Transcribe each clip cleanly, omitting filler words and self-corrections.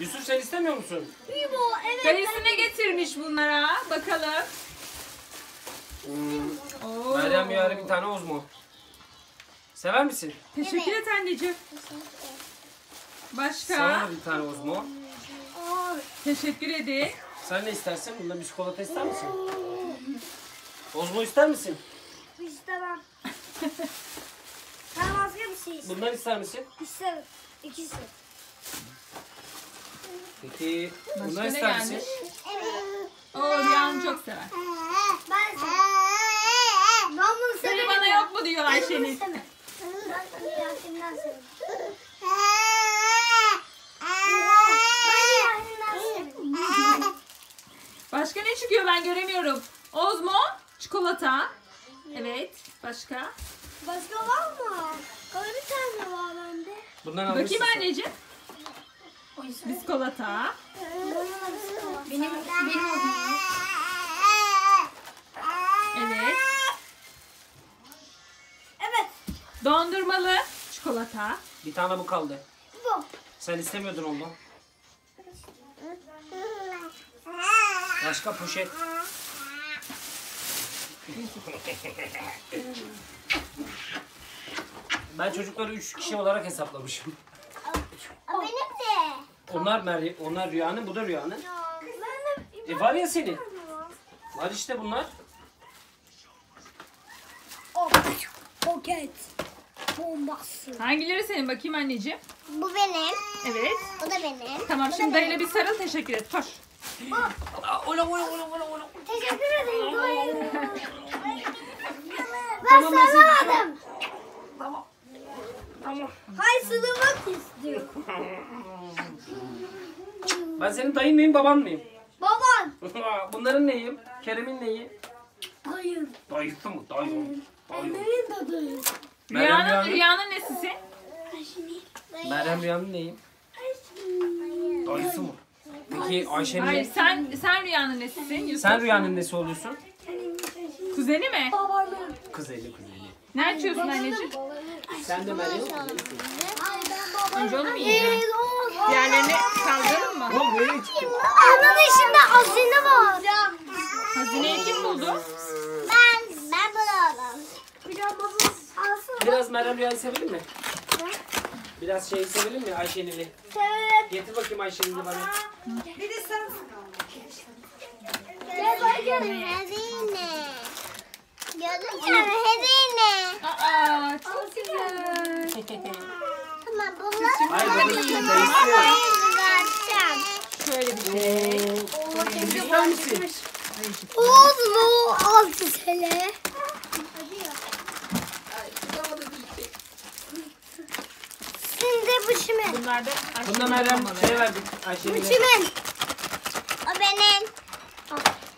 Yusuf sen istemiyor musun? Bibo, evet. Dayısını getirmiş bunlara. Bakalım. Meryem yarı bir tane uzmu. Sever misin? Teşekkür et anneciğim. Başka? Sana bir tane uzmu. Teşekkür ederim. Sen ne istersin? Bunda bir çikolata ister misin? Ozmo ister misin? İstemem. Ben başka bir şey isterim. Bundan ister misin? İsterim. İkisi. Peki, bundan ister misin? Evet. Rüya'nı çok sever. Ben severim. Ben bunu severim. Böyle bana yok mu diyor Ayşe'nin. Ben bunu Yasin'den severim. Başka ne çıkıyor ben göremiyorum. Ozmo, çikolata. Evet, başka? Başka var mı? Öyle bir tane var bende. Bakayım anneciğim. Biskolata. Benim Ozmo. Evet. Evet. Dondurmalı çikolata. Bir tane bu kaldı. Bu. Sen istemiyordun onu. Başka poşet. Ben çocukları 3 kişi olarak hesaplamışım. Benim de. Onlar Rüya'nın, bu da Rüya'nın. Var ya senin. Var işte bunlar. Poket. Bombası. Hangileri senin bakayım anneciğim? Bu benim. Evet. O da benim. Tamam şimdi dayına bir sarıl teşekkür et. Koş. Ola. Teşekkür ederim. Ben sarılamadım. Tamam. Hayır sarılmak istiyorum. Ben senin dayın mıyım baban mıyım? Baban. Bunların neyim? Kerem'in neyi? Dayın. Dayısı mı? Dayın. Annenin de dayın. Rüyanın nesisi? Meryem Rüyanın neyim? Dayısı mı? Peki Ayşe'nin... Hayır, sen Rüya'nın nesisin? Sen Rüya'nın nesi oluyorsun? Kuzeni mi? Kuzeni. Ne açıyorsun anneciğim? Sen de Meryem'in kuzenisin. Önce onu mu yiyeceğim? Diğerlerini kaldıralım mı? Ananın içinde hazine var. Hazineyi kim buldu? Ben bulalım. Biraz Meryem Rüya'yı sevelim mi? Biraz şey sevelim mi Ayşenili? Sevelim. Getir bakayım Ayşenili bana. Bir de sen. Gel bakalım. Hazine. Gördün mü? Hazine. Aa, çok güzel. Tamam bunlar. Hayır, bunu yiyeceğim. Şöyle bir şey. Güzel misin? Oğlum al güzeli. Bu çimen. Bunda Meryem şey verdik Ayşe'ye. Bu çimen. O benim.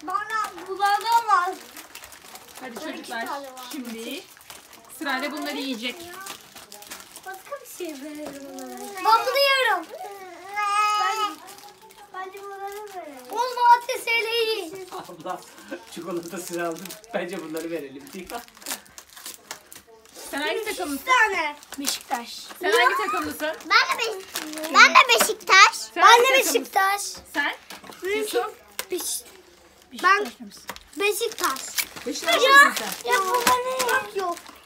Bana bulamaz. Hadi çocuklar şimdi sırayla bunları yiyecek. Başka bir şey verelim onlara. Ben bunu yiyorum. Bence bunları verelim. Olma ateşeyle yiyin. Abla çikolatasını aldım. Bence bunları verelim. Sen hangi takımlısın? Beşiktaş. Sen hangi takımlısın? Ben de Beşiktaş. Sen? Yusuf? Beşiktaş. Ben Beşiktaş. Beşiktaş mısın sen? Ya bu bana yok.